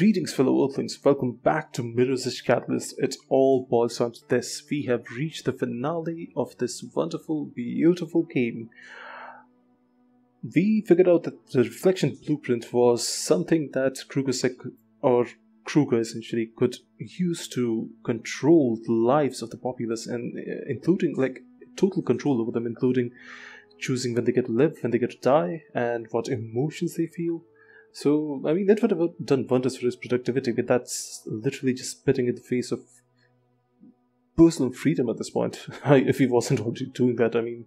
Greetings fellow Earthlings, welcome back to Mirror's Edge Catalyst. It all boils down to this. We have reached the finale of this wonderful, beautiful game. We figured out that the reflection blueprint was something that KrugerSec, or Kruger essentially, could use to control the lives of the populace, and including like total control over them, including choosing when they get to live, when they get to die, and what emotions they feel. So, I mean, that would have done wonders for his productivity, but that's literally just spitting in the face of personal freedom at this point, if he wasn't already doing that. I mean,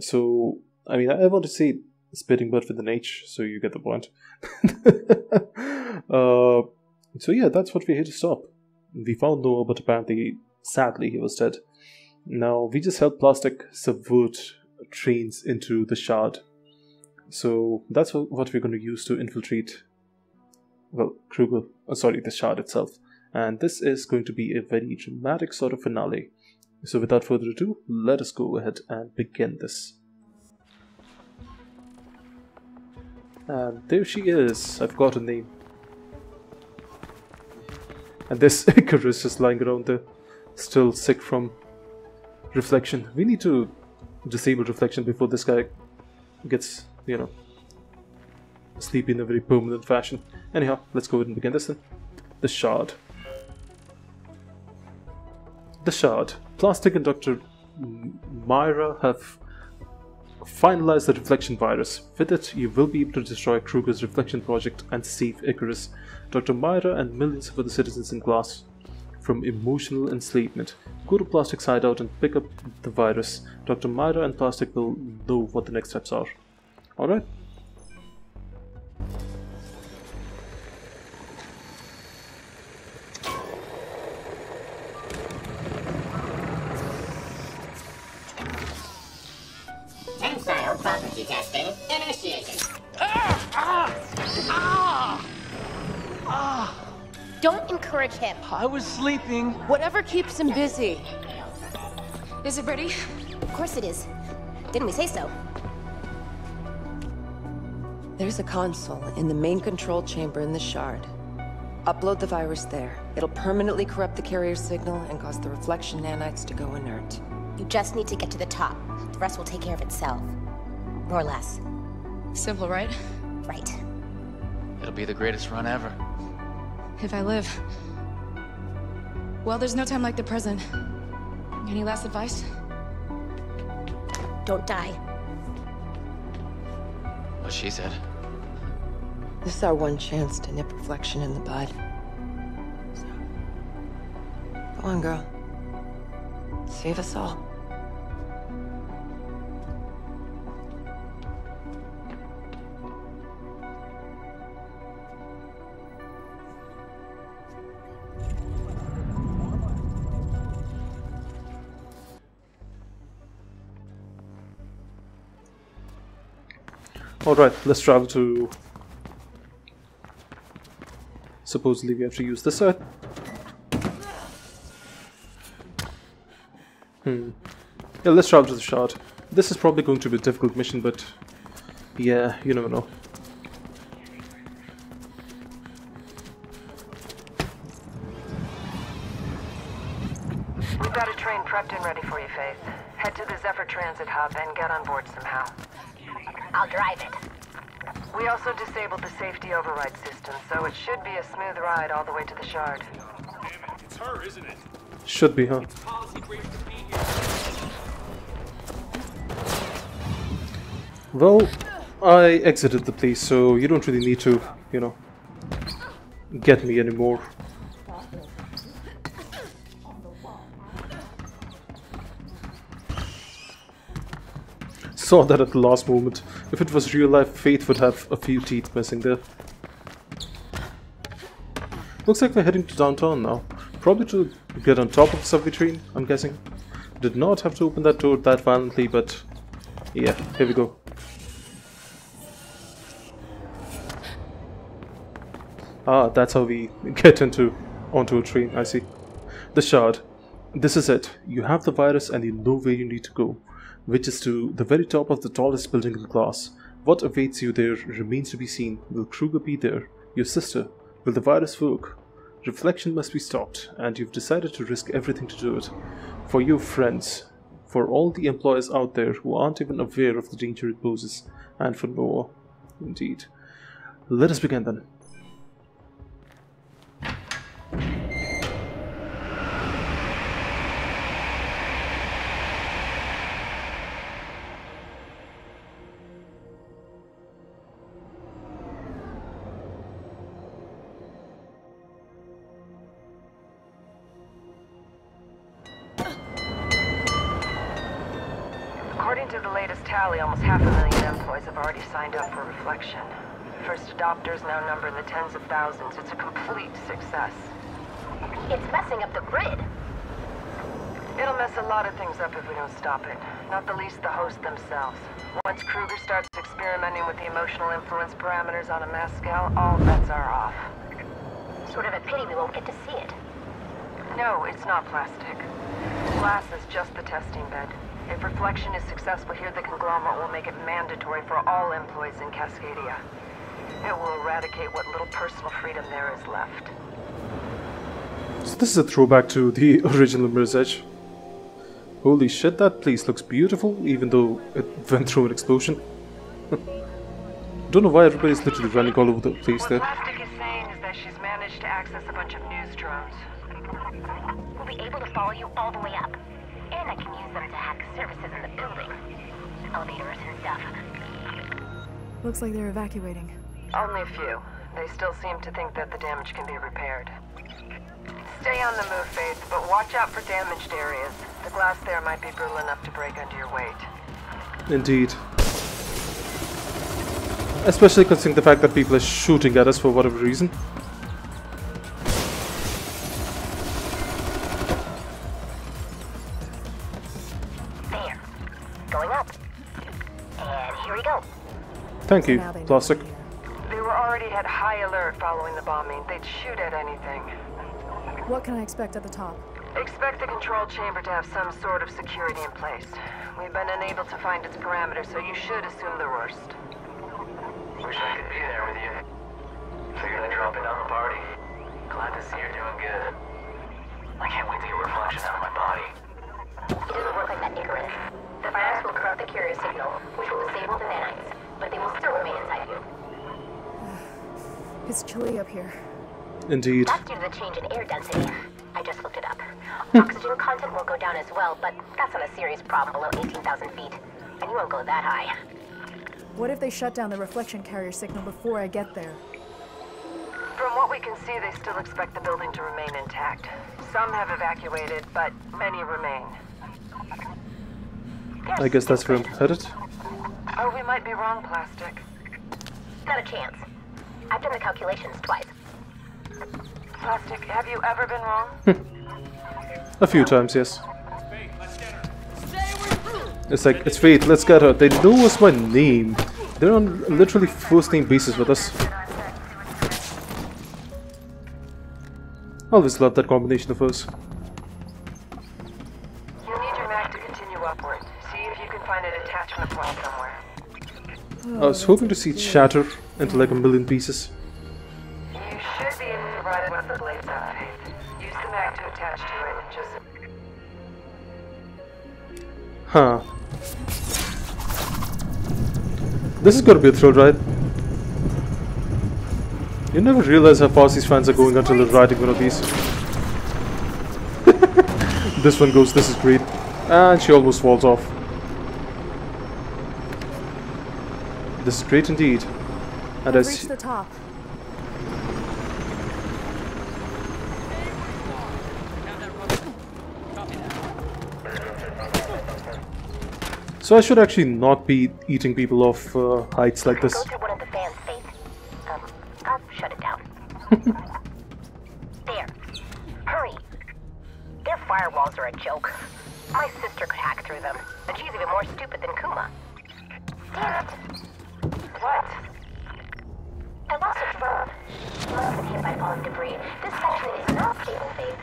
so, I mean, I want to say spitting but with an H, so you get the point. So yeah, that's what we're here to stop. We found Noah, but apparently, sadly, he was dead. Now, we just helped Plastic subvert trains into the shard. So that's what we're going to use to infiltrate, well, Kruger, sorry, the shard itself. And this is going to be a very dramatic sort of finale. So without further ado, let us go ahead and begin this. And there she is. I've got a name. And this Icarus is lying around there, still sick from reflection. We need to disable reflection before this guy gets, you know, sleepy in a very permanent fashion. Anyhow, let's go ahead and begin this then. The shard. The shard. Plastic and Dr. Myra have finalized the reflection virus. With it, you will be able to destroy Kruger's reflection project and save Icarus, Dr. Myra, and millions of other citizens in Glass from emotional enslavement. Go to Plastic's hideout and pick up the virus. Dr. Myra and Plastic will know what the next steps are. Alright. Tensile property testing initiated. Don't encourage him. I was sleeping. Whatever keeps him busy. Is it ready? Of course it is. Didn't we say so? There's a console in the main control chamber in the shard. Upload the virus there. It'll permanently corrupt the carrier signal and cause the reflection nanites to go inert. You just need to get to the top. The rest will take care of itself. More or less. Simple, right? Right. It'll be the greatest run ever. If I live. Well, there's no time like the present. Any last advice? Don't die. What she said. This is our one chance to nip reflection in the bud. So, go on, girl. Save us all. Alright, let's travel to... supposedly we have to use this side. Yeah, let's travel to the shard. This is probably going to be a difficult mission, but... yeah, you never know. We've got a train prepped and ready for you, Faith. Head to the Zephyr Transit Hub and get on board somehow. I'll drive it. We also disabled the safety override system, so it should be a smooth ride all the way to the shard. Damn it, it's her, isn't it? Should be, huh? It's policy breach to be here. Well, I exited the place, so you don't really need to, you know, get me anymore. Saw that at the last moment. If it was real life, Faith would have a few teeth missing there. Looks like we're heading to downtown now. Probably to get on top of the subway train, I'm guessing. Did not have to open that door that violently, but yeah, here we go. Ah, that's how we get onto a train, I see. The shard. This is it. You have the virus and you know where you need to go, which is to the very top of the tallest building in Glass. What awaits you there remains to be seen. Will Kruger be there? Your sister? Will the virus work? Reflection must be stopped, and you've decided to risk everything to do it. For your friends, for all the employers out there who aren't even aware of the danger it poses, and for Noah. Indeed. Let us begin then. Almost 500,000 employees have already signed up for Reflection. First adopters now number in the tens of thousands. It's a complete success. It's messing up the grid. It'll mess a lot of things up if we don't stop it. Not the least the hosts themselves. Once Kruger starts experimenting with the emotional influence parameters on a mass scale, all bets are off. Sort of a pity we won't get to see it. No, it's not Plastic. Glass is just the testing bed. If Reflection is successful here, the conglomerate will make it mandatory for all employees in Cascadia. It will eradicate what little personal freedom there is left. So this is a throwback to the original Mirror's Edge. Holy shit, that place looks beautiful, even though it went through an explosion. Don't know why everybody's literally running all over the place there. What Plastic is saying is that she's managed to access a bunch of news drones. We'll be able to follow you all the way up. And I can use them to hack services in the building. Elevators and stuff. Looks like they're evacuating. Only a few. They still seem to think that the damage can be repaired. Stay on the move, Faith, but watch out for damaged areas. The glass there might be brittle enough to break under your weight. Indeed. Especially considering the fact that people are shooting at us for whatever reason. Thank you, Plastic. They were already at high alert following the bombing. They'd shoot at anything. What can I expect at the top? Expect the control chamber to have some sort of security in place. We've been unable to find its parameters, so you should assume the worst. Wish I could be there with you. Figured I'd drop in on the party. Glad to see you're doing good. I can't wait to get Reflection out of my body. It doesn't work like that, Icarus. The virus will corrupt the Curious signal, which will disable the nanites. But they will still remain inside you. It's chilly up here. Indeed. That's due to the change in air density. I just looked it up. Oxygen content will go down as well, but that's on a serious problem below 18,000 feet. And you won't go that high. What if they shut down the reflection carrier signal before I get there? From what we can see, they still expect the building to remain intact. Some have evacuated, but many remain. Yes, I guess that's where I'm headed. Oh, we might be wrong, Plastic. Not a chance. I've done the calculations twice. Plastic, have you ever been wrong? A few times, yes. It's like, it's Faith, let's get her. They know us by name. They're on literally first name basis with us. Always love that combination of us. You'll need your mag to continue upward. See if you can find an attachment point somewhere. I was hoping to see it shatter into like a million pieces. You should be able to ride with the blades out, Faith. Use the mag to attach to it and just... Huh. This is gonna be a thrill ride. You never realize how fast these fans are going until they're riding one of these. This one goes, this is great. And she almost falls off. This is great indeed. And as reached the top. So I should actually not be eating people off heights like this. Go through one of the fans, Faith. I'll shut it down. There. Hurry. Their firewalls are a joke. My sister could hack through them, and she's even more stupid than Kuma. Damn it. What? I lost a drone. It must have been hit by falling debris. This section is not stable, Faith.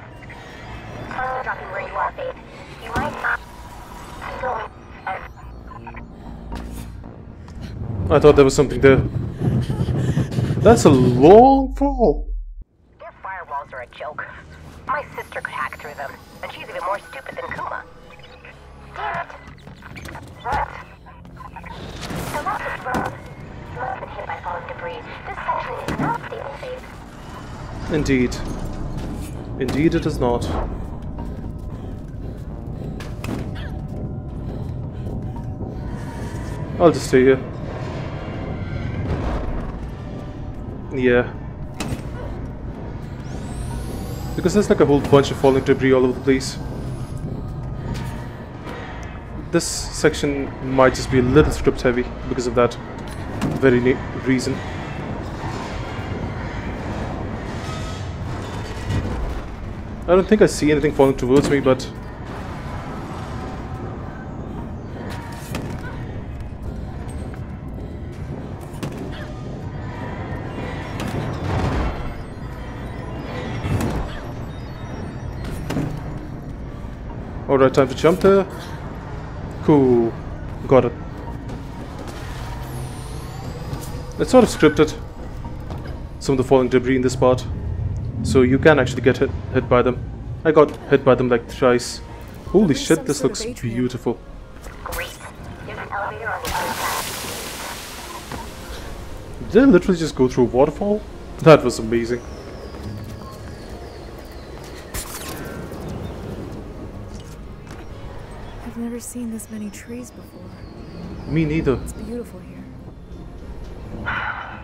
Tons are dropping where you are, Faith. You might not... I'm going... I thought there was something there. That's a long fall. My sister could hack through them, and she's even more stupid than Kuma. Damn it! What? The lot is wrong. You have been hit by falling debris. This section is not the old phase. Indeed. Indeed it is not. I'll just stay here. Yeah. Because there's like a whole bunch of falling debris all over the place. This section might just be a little script heavy because of that very reason. I don't think I see anything falling towards me, but alright, time to jump there. Cool. Got it. It's sort of scripted, some of the falling debris in this part, so you can actually get hit by them. I got hit by them like thrice. Holy shit, this looks beautiful. Great. There's an elevator on the other side. Did I literally just go through a waterfall? That was amazing. Seen this many trees before. Me neither. It's beautiful here. Most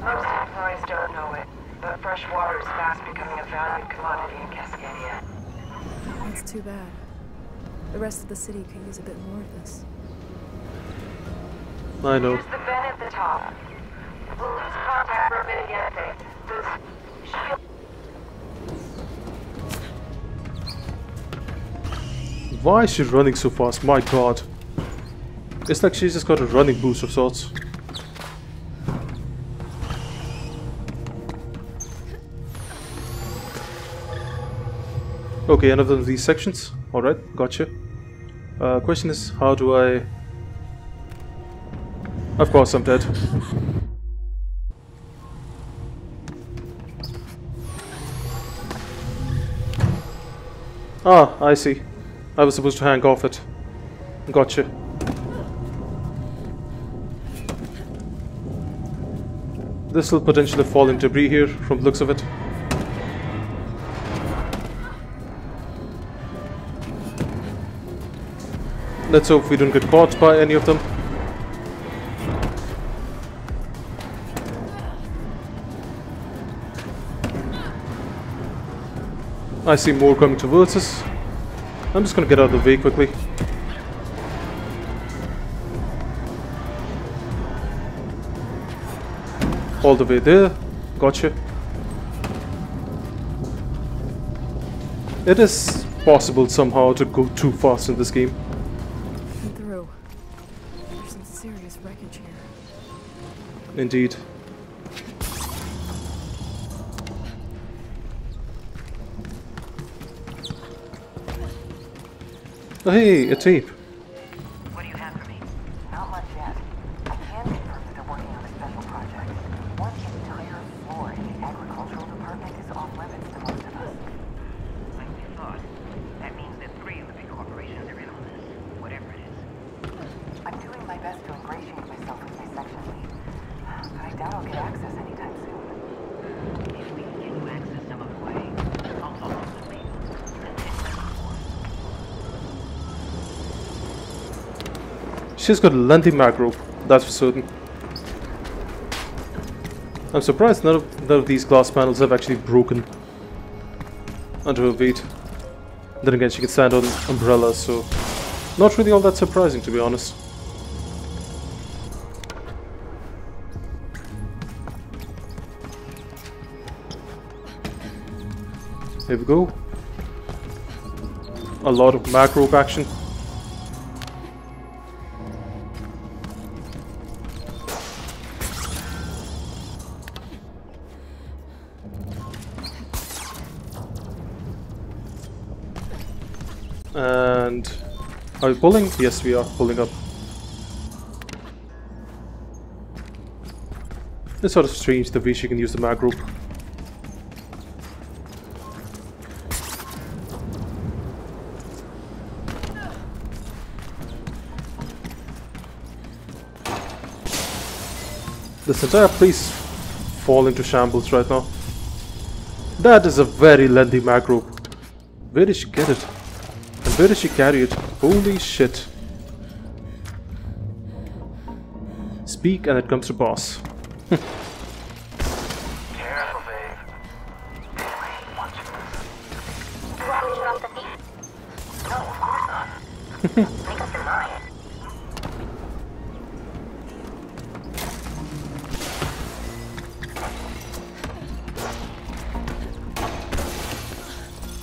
employees don't know it, but fresh water is fast becoming a valued commodity in Cascadia. That's too bad. The rest of the city could use a bit more of this. I know. There's the vent at the top. We'll lose contact for a minute yet. This shield. Why is she running so fast? My god. It's like she's just got a running boost of sorts. Okay, another of these sections. Alright, gotcha. Question is, how do I... Of course I'm dead. Ah, I see. I was supposed to hang off it. Gotcha. This will potentially fall into debris here, from the looks of it. Let's hope we don't get caught by any of them. I see more coming towards us. I'm just gonna get out of the way quickly. All the way there. Gotcha. It is possible somehow to go too fast in this game. I'm through. There's some serious wreckage here. Indeed. Oh, hey, a tape. What do you have for me? Not much yet. I can confirm that they're working on a special project. One entire floor in the agricultural department is off limits to most of us. Like we thought. That means that 3 of the big corporations are in on this, whatever it is. I'm doing my best to ingratiate myself with my section lead, but I doubt I'll get access anytime soon. If we can get you access some other way, I'll talk to you. She's got a lengthy macro, that's for certain. I'm surprised none of these glass panels have actually broken under her weight. Then again, she can stand on umbrellas, so not really all that surprising, to be honest. Here we go. A lot of macro action. And are we pulling? Yes, we are pulling up. It's sort of strange the way she can use the mag rope. This entire place fall into shambles right now. That is a very lengthy macro. Where did she get it? And where did she carry it? Holy shit. Speak and it comes to pass.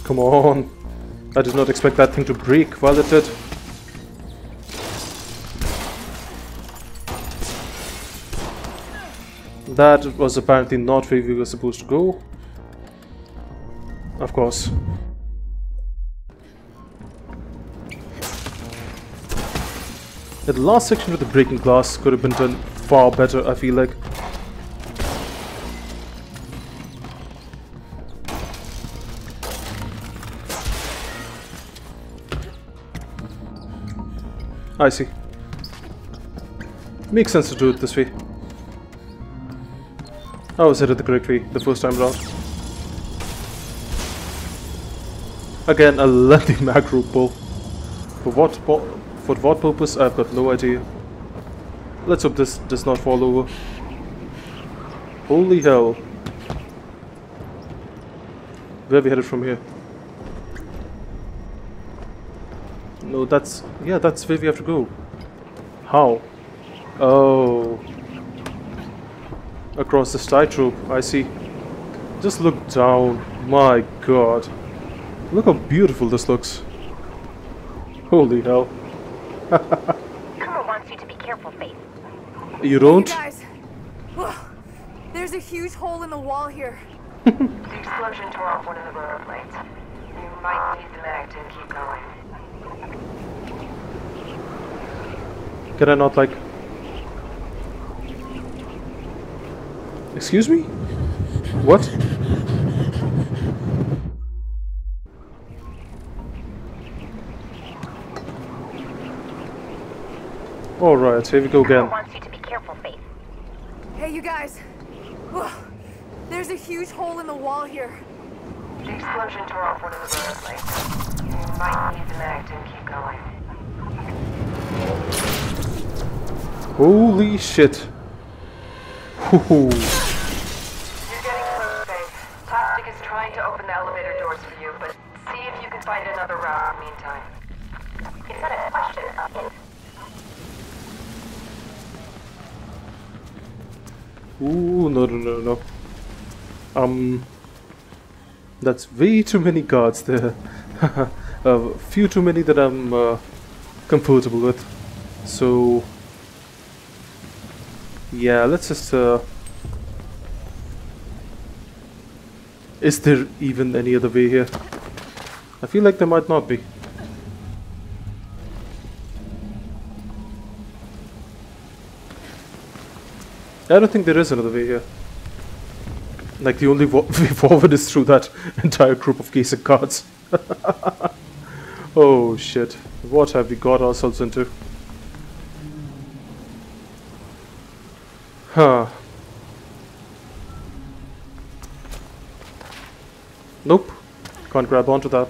Come on. I did not expect that thing to break while it did. That was apparently not where we were supposed to go. Of course. That last section with the breaking glass could have been done far better, I feel like. I see. Makes sense to do it this way. I was headed the correct way the first time round. Again, a lengthy macro pull. For what purpose, I've got no idea. Let's hope this does not fall over. Holy hell. Where are we headed from here? No, that's... yeah, that's where we have to go. How? Oh. Across this tightrope, I see. Just look down. My god. Look how beautiful this looks. Holy hell. Kuma wants you to be careful, Faith. You don't? You guys, look, there's a huge hole in the wall here. The explosion tore off one of the roller blades. You might need the mag to keep going. Can I not, like... Excuse me? What? All right, here we go again. Wants you to be careful, Faith. Hey, you guys! Look, there's a huge hole in the wall here. The explosion tore off one of the roller blades. You might need the mag to keep going. Holy shit! Hoo-hoo. You're getting close, Faith. Plastic is trying to open the elevator doors for you, but see if you can find another route in the meantime. Is that a question of it? Ooh, no. That's way too many guards there. A few too many that I'm comfortable with. So, yeah, let's just, is there even any other way here? I feel like there might not be. I don't think there is another way here. Like, the only way forward is through that entire group of KSEC guards. Oh shit, what have we got ourselves into? Huh. Nope, can't grab onto that.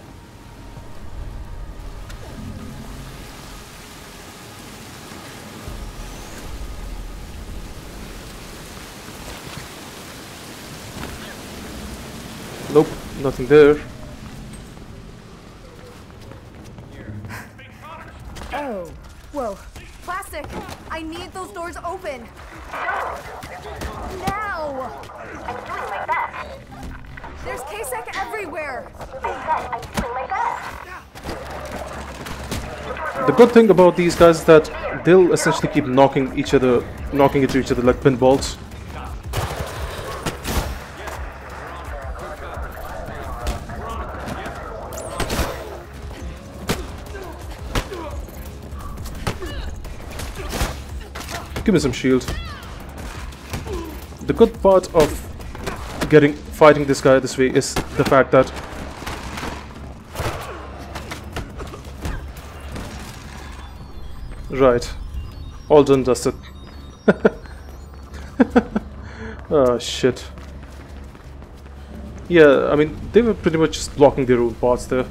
Nope, nothing there. Oh, whoa. Plastic, I need those doors open. Now! I'm doing my best. There's KSEC everywhere. I'm doing my best. The good thing about these guys is that they'll essentially keep knocking into each other like pinballs. Give me some shield. The good part of fighting this guy this way is the fact that right, all done, dusted. Oh, shit. Yeah, I mean, they were pretty much just blocking their own paths there.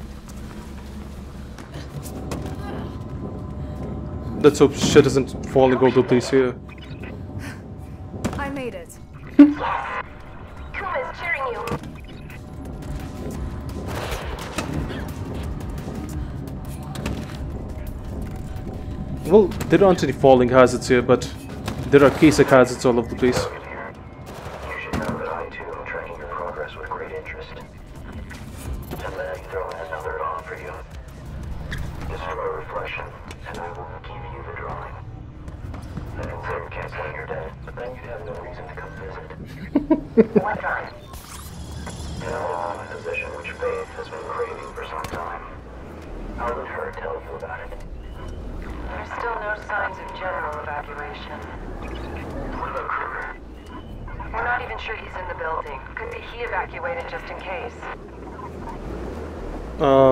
Let's hope shit isn't falling all over the place here. I made it. Yes! Kuma's cheering you. Well, there aren't any falling hazards here, but there are KSEC hazards all over the place.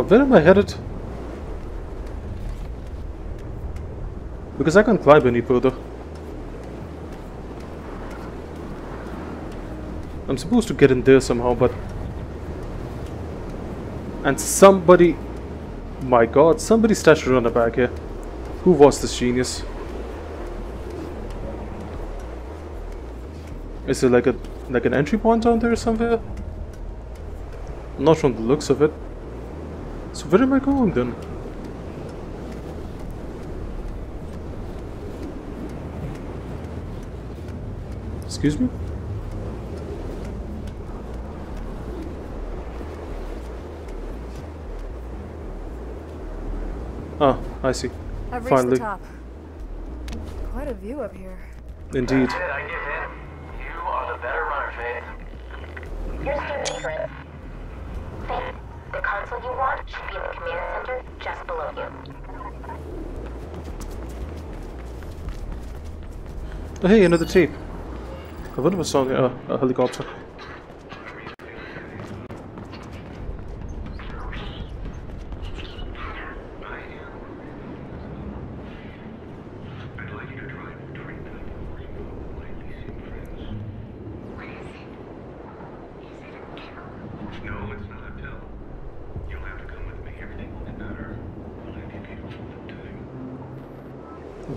Where am I headed? Because I can't climb any further. I'm supposed to get in there somehow, but... And somebody... My god, somebody stashed a runner back here. Who was this genius? Is there like a... like an entry point down there somewhere? Not from the looks of it. So where am I going then? Excuse me? Ah, I see. I've reached the top. Quite a view up here. Indeed. That's it, I give in. You are the better runner, Faith. You're still Icarus. Faith, the console you want should be in the command center just below you. Hey, another tape. I wonder what's on a helicopter.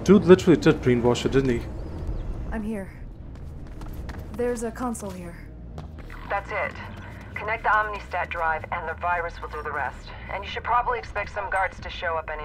Dude literally did brainwash it, didn't he? I'm here. There's a console here. That's it. Connect the Omnistat drive and the virus will do the rest. And you should probably expect some guards to show up any...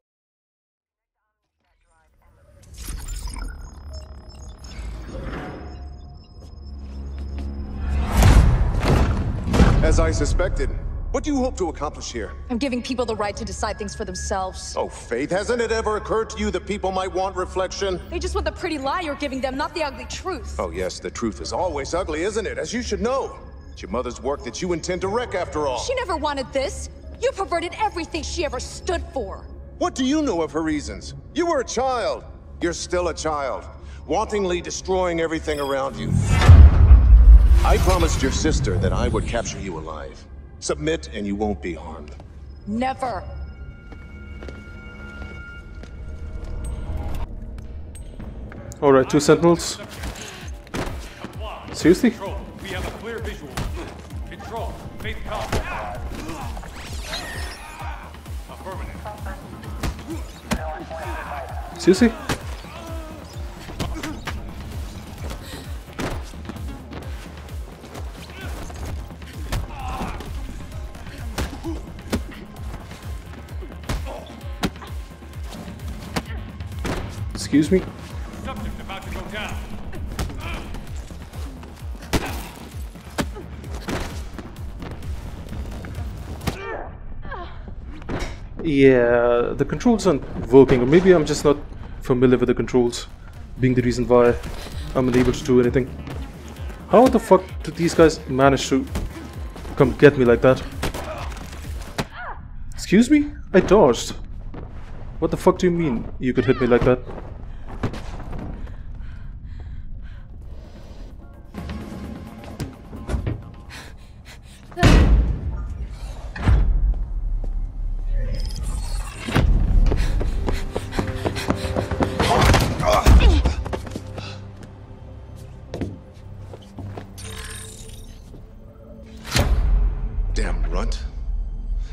As I suspected, what do you hope to accomplish here? I'm giving people the right to decide things for themselves. Oh, Faith, hasn't it ever occurred to you that people might want reflection? They just want the pretty lie you're giving them, not the ugly truth. Oh, yes, the truth is always ugly, isn't it? As you should know. It's your mother's work that you intend to wreck, after all. She never wanted this. You perverted everything she ever stood for. What do you know of her reasons? You were a child. You're still a child, wantonly destroying everything around you. I promised your sister that I would capture you alive. Submit, and you won't be harmed. Never! Alright, 2 sentinels. Seriously? We have a clear visual. Control, make help. Affirmative. Seriously? Excuse me. Subject about to go down. Yeah, the controls aren't working, or maybe I'm just not familiar with the controls, being the reason why I'm unable to do anything. How the fuck did these guys manage to come get me like that? Excuse me? I dodged. What the fuck do you mean you could hit me like that?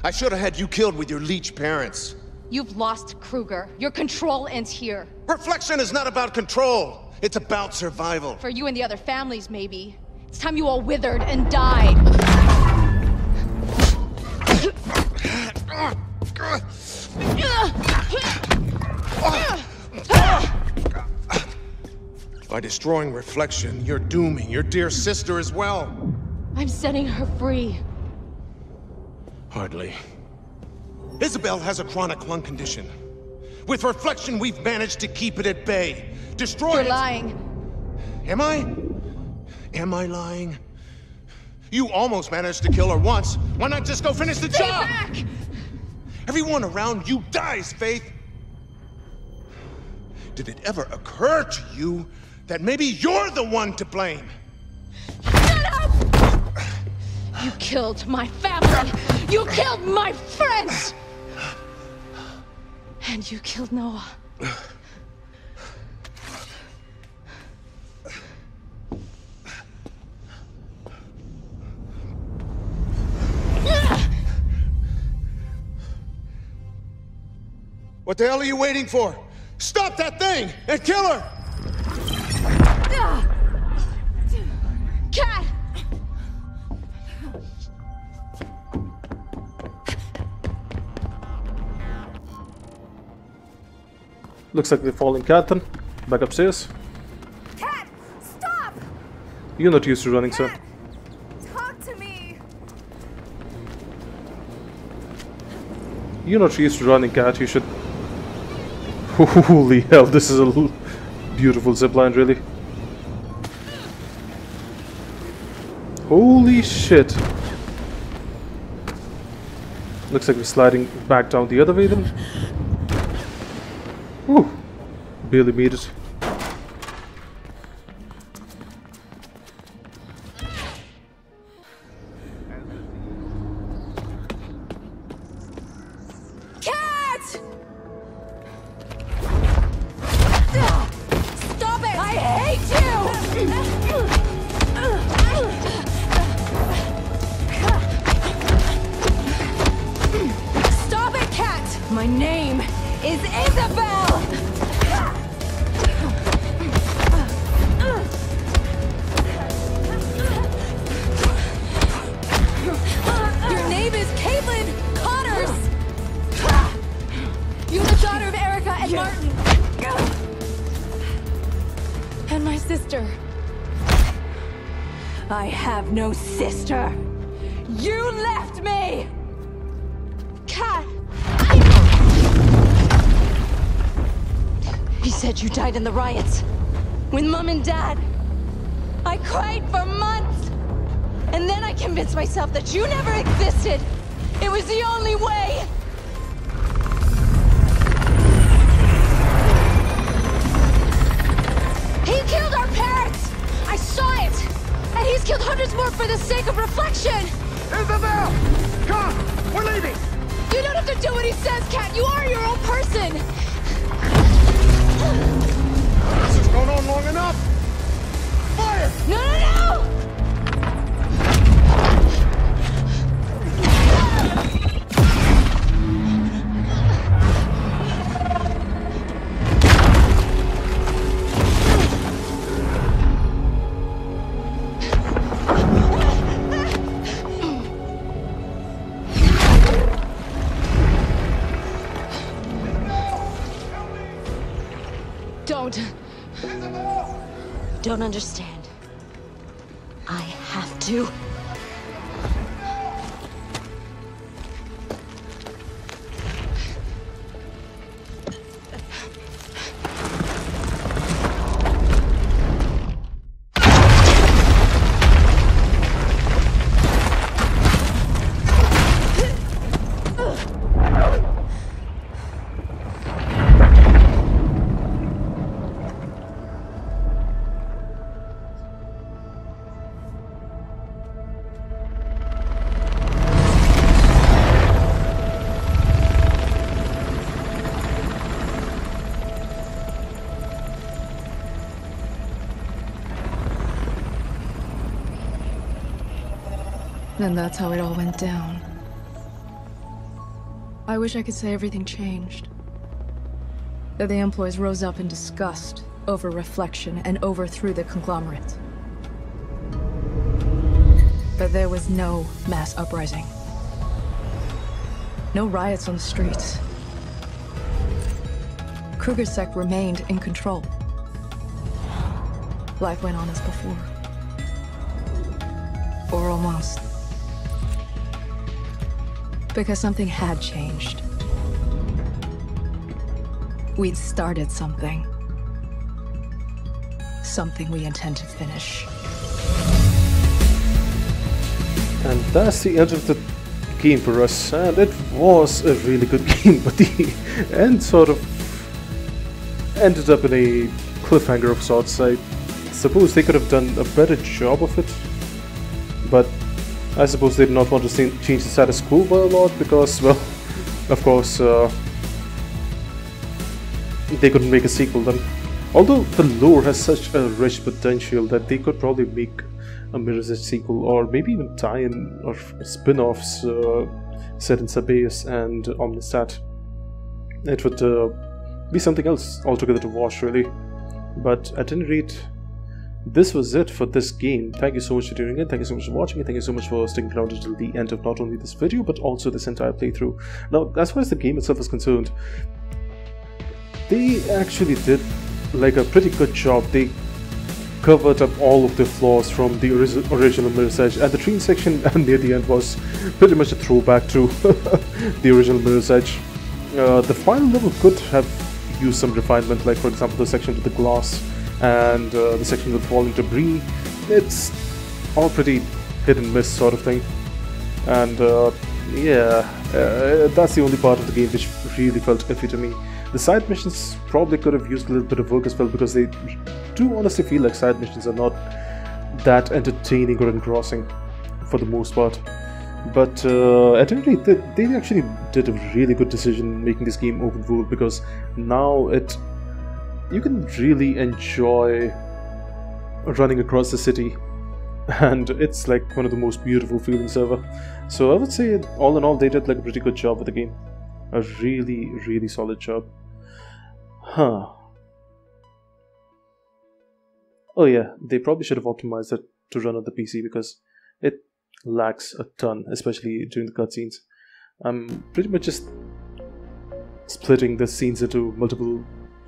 I should have had you killed with your leech parents. You've lost, Kruger. Your control ends here. Reflection is not about control. It's about survival. For you and the other families, maybe. It's time you all withered and died. By destroying Reflection, you're dooming your dear sister as well. I'm setting her free. Hardly. Isabel has a chronic lung condition. With Reflection, we've managed to keep it at bay. Destroy it! You're lying. Am I? Am I lying? You almost managed to kill her once. Why not just go finish the job? Stay back! Everyone around you dies, Faith. Did it ever occur to you that maybe you're the one to blame? Shut up! You killed my family. You killed my friends. And you killed Noah. What the hell are you waiting for? Stop that thing and kill her! Kat! Looks like they're falling Captain. Back upstairs. Kat, stop! You're not used to running, Kat, sir. Talk to me. You're not used to running, Kat. You should. Holy hell, this is a beautiful zipline, really. Holy shit. Looks like we're sliding back down the other way then. Whew. Barely made it. That you never existed! It was the only way! He killed our parents! I saw it! And he's killed hundreds more for the sake of Reflection! Isabel! Come! We're leaving! You don't have to do what he says, Kat! You are your own person! This has gone on long enough! Fire! No, no, no! Don't understand. I have to. And that's how it all went down. I wish I could say everything changed. That the employees rose up in disgust over Reflection and overthrew the conglomerate. But there was no mass uprising. No riots on the streets. KrugerSec remained in control. Life went on as before. Or almost. Because something had changed. We'd started something. Something we intend to finish. And that's the end of the game for us, and it was a really good game, but the end sort of ended up in a cliffhanger of sorts. I suppose they could have done a better job of it, but I suppose they did not want to change the status quo by a lot because, well, of course, they couldn't make a sequel then. Although the lore has such a rich potential that they could probably make a Mirror's Edge sequel, or maybe even tie-in or spin-offs set in Sabeus and Omnistat. It would be something else altogether to watch, really. But at any rate, this was it for this game. Thank you so much for tuning in, thank you so much for watching, and thank you so much for sticking around until the end of not only this video, but also this entire playthrough. Now, as far as the game itself is concerned, they actually did like a pretty good job. They covered up all of the flaws from the original Mirror's Edge, and the train section near the end was pretty much a throwback to the original Mirror's Edge. The final level could have used some refinement, like for example the section to the glass and the section with falling debris. It's all pretty hit and miss sort of thing, and that's the only part of the game which really felt iffy to me. The side missions probably could have used a little bit of work as well, because they do honestly feel like side missions are not that entertaining or engrossing for the most part. But at any rate, they actually did a really good decision making this game open world, because now you can really enjoy running across the city, and it's like one of the most beautiful feelings ever. So I would say all in all they did like a pretty good job with the game. A really, really solid job. Huh. Oh yeah, they probably should have optimized it to run on the PC, because it lacks a ton, especially during the cutscenes. I'm pretty much just splitting the scenes into multiple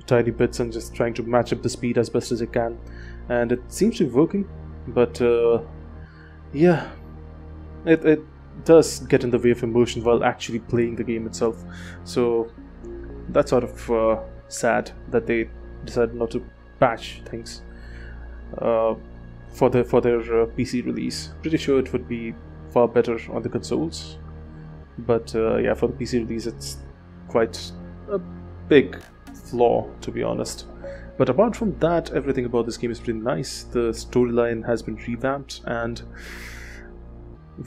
tiny bits and just trying to match up the speed as best as I can. And it seems to be working, but yeah, it does get in the way of emotion while actually playing the game itself. So that's sort of sad that they decided not to patch things for their PC release. Pretty sure it would be far better on the consoles, but yeah, for the PC release it's quite a big flaw, to be honest. But apart from that, everything about this game is pretty nice. The storyline has been revamped, and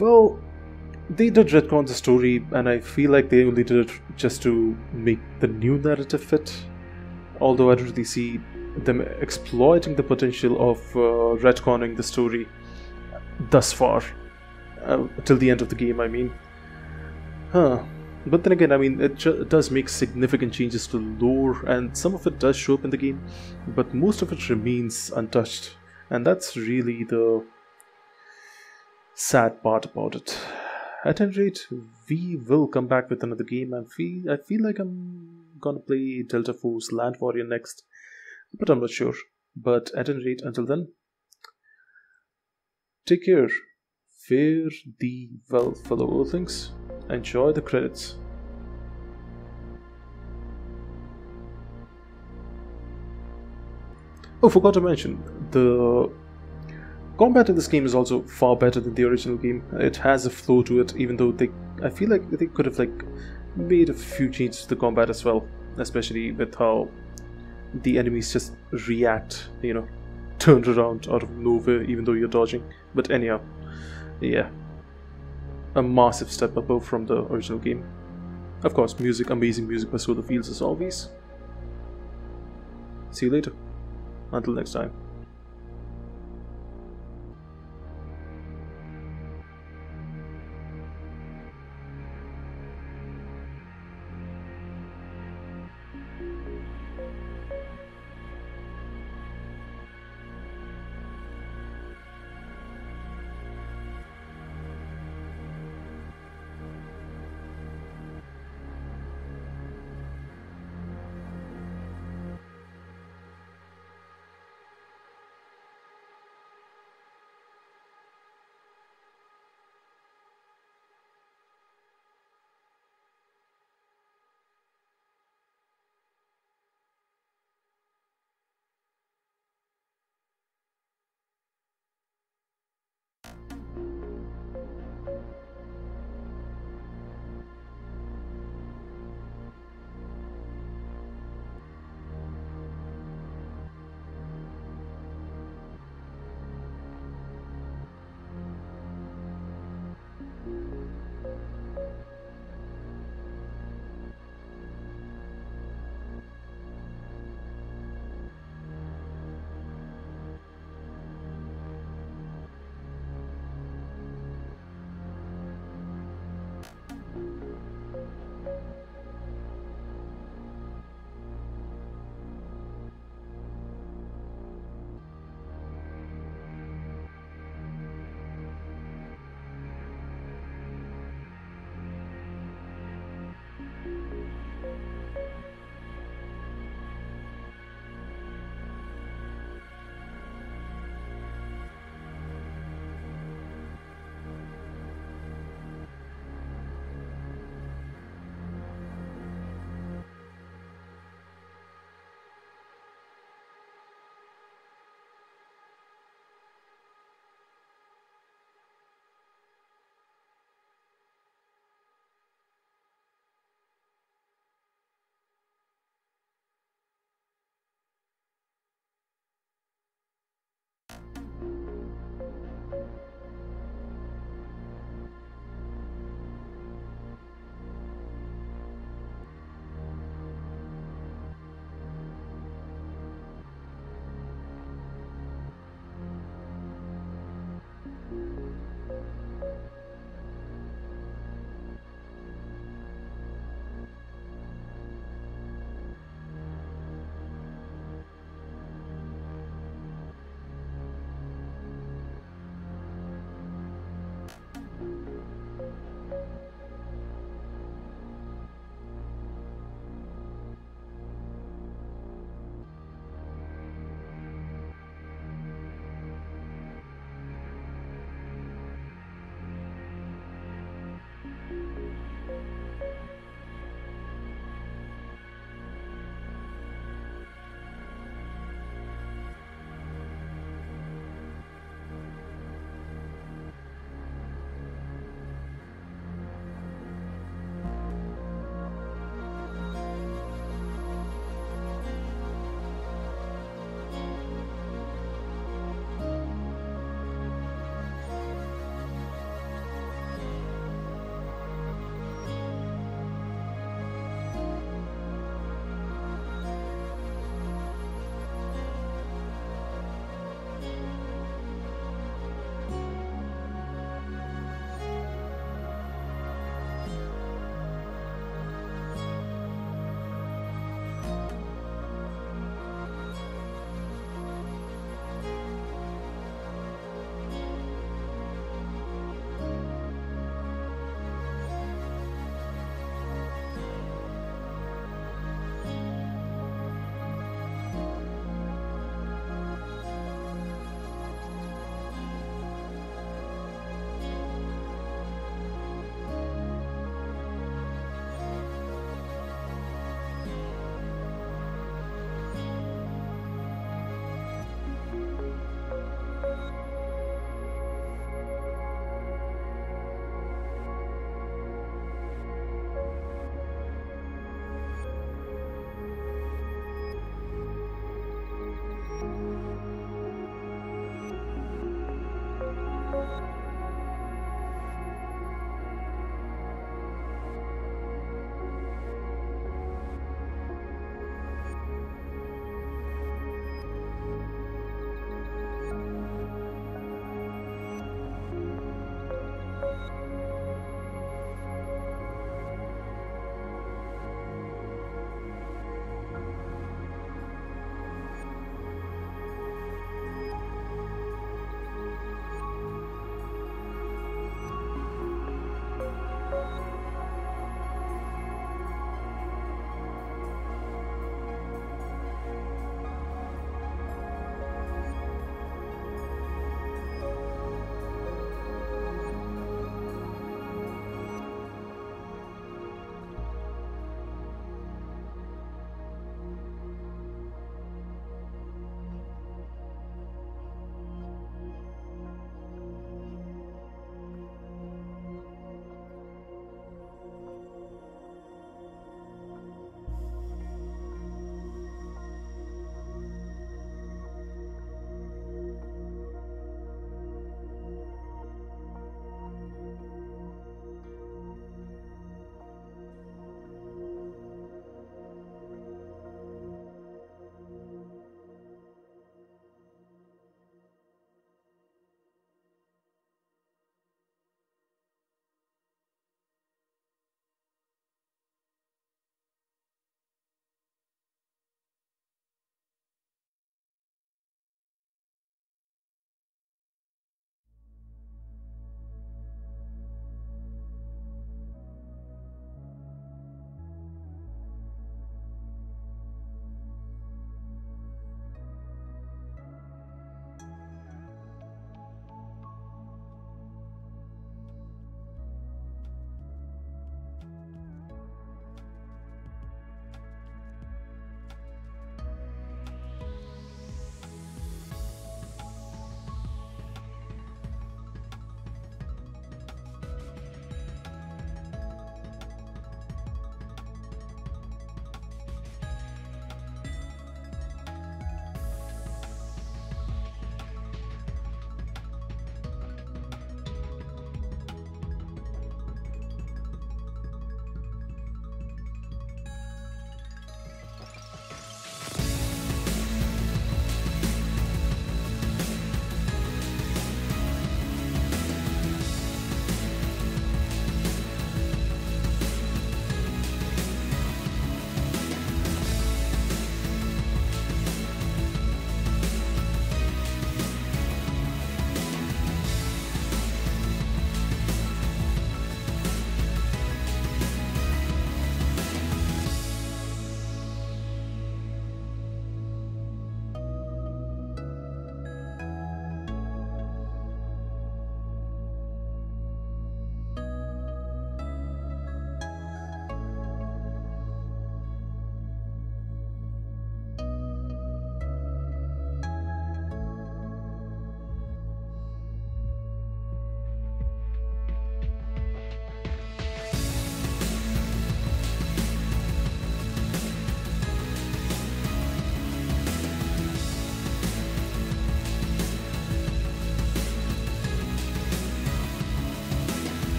well, they did retcon the story, and I feel like they only did it just to make the new narrative fit. Although I don't really see them exploiting the potential of retconning the story thus far, till the end of the game, I mean. Huh. But then again, I mean, it does make significant changes to lore, and some of it does show up in the game, but most of it remains untouched, and that's really the sad part about it. At any rate, we will come back with another game. I feel like I'm gonna play Delta Force Land Warrior next, but I'm not sure. But at any rate, until then, take care, fare thee well, fellow Earthlings. Enjoy the credits. Oh, forgot to mention, the combat in this game is also far better than the original game. It has a flow to it, even though I feel like they could have like made a few changes to the combat as well, especially with how the enemies just react, you know, turned around out of nowhere even though you're dodging. But anyhow, yeah, a massive step above from the original game. Of course, music, amazing music by Solar Fields as always. See you later. Until next time.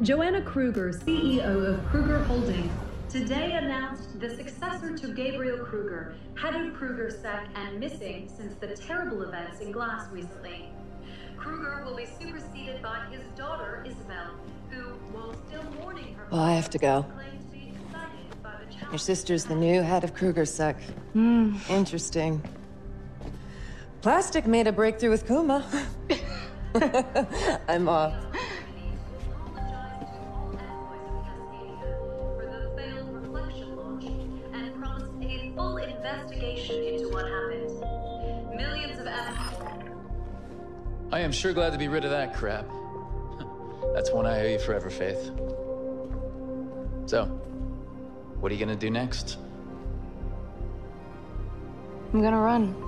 Joanna Kruger, CEO of Kruger Holdings, today announced the successor to Gabriel Kruger, head of KrugerSec and missing since the terrible events in Glass recently. Kruger will be superseded by his daughter, Isabel, who, while still mourning her... Well, I have to go. Your sister's the new head of KrugerSec. Hmm. Interesting. Plastic made a breakthrough with Kuma. I'm off. I am sure glad to be rid of that crap. That's one I owe you forever, Faith. So, what are you gonna do next? I'm gonna run.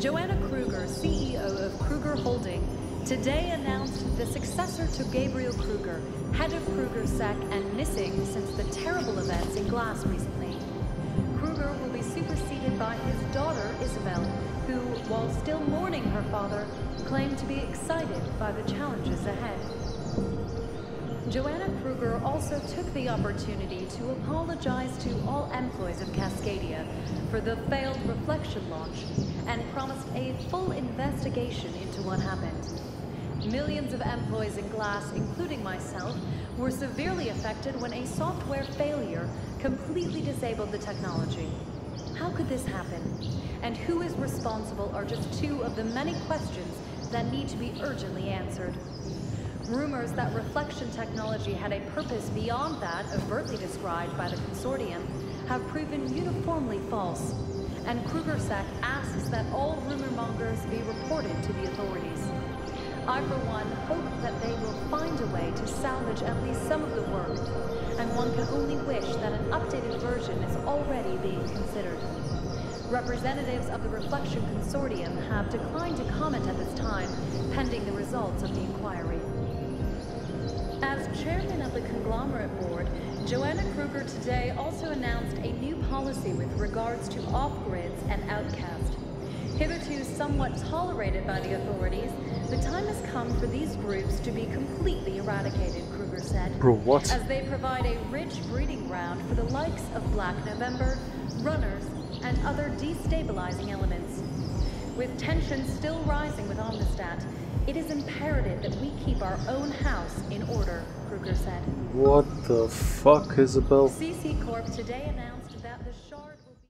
Joanna Kruger, CEO of Kruger Holdings, today announced the successor to Gabriel Kruger, head of KrugerSec and missing since the terrible events in Glass recently. Kruger will be superseded by his daughter, Isabel, who, while still mourning her father, claimed to be excited by the challenges ahead. Joanna Kruger also took the opportunity to apologize to all employees of Cascadia for the failed Reflection launch and promised a full investigation into what happened. Millions of employees in Glass, including myself, were severely affected when a software failure completely disabled the technology. How could this happen? And who is responsible are just two of the many questions that need to be urgently answered. Rumors that reflection technology had a purpose beyond that overtly described by the consortium have proven uniformly false, and KrugerSec asks that all rumor mongers be reported to the authorities. I, for one, hope that they will find a way to salvage at least some of the work, and one can only wish that an updated version is already being considered. Representatives of the Reflection Consortium have declined to comment at this time, pending the results of the inquiry. As chairman of the conglomerate board, Joanna Kruger today also announced a new policy with regards to off-grids and outcast. Hitherto somewhat tolerated by the authorities, the time has come for these groups to be completely eradicated, Kruger said. Bro, what? As they provide a rich breeding ground for the likes of Black November, runners, and other destabilizing elements. With tensions still rising with Omnistat, it is imperative that we keep our own house in order, Kruger said. What the fuck, Isabel? CC Corp today announced that the shard will be...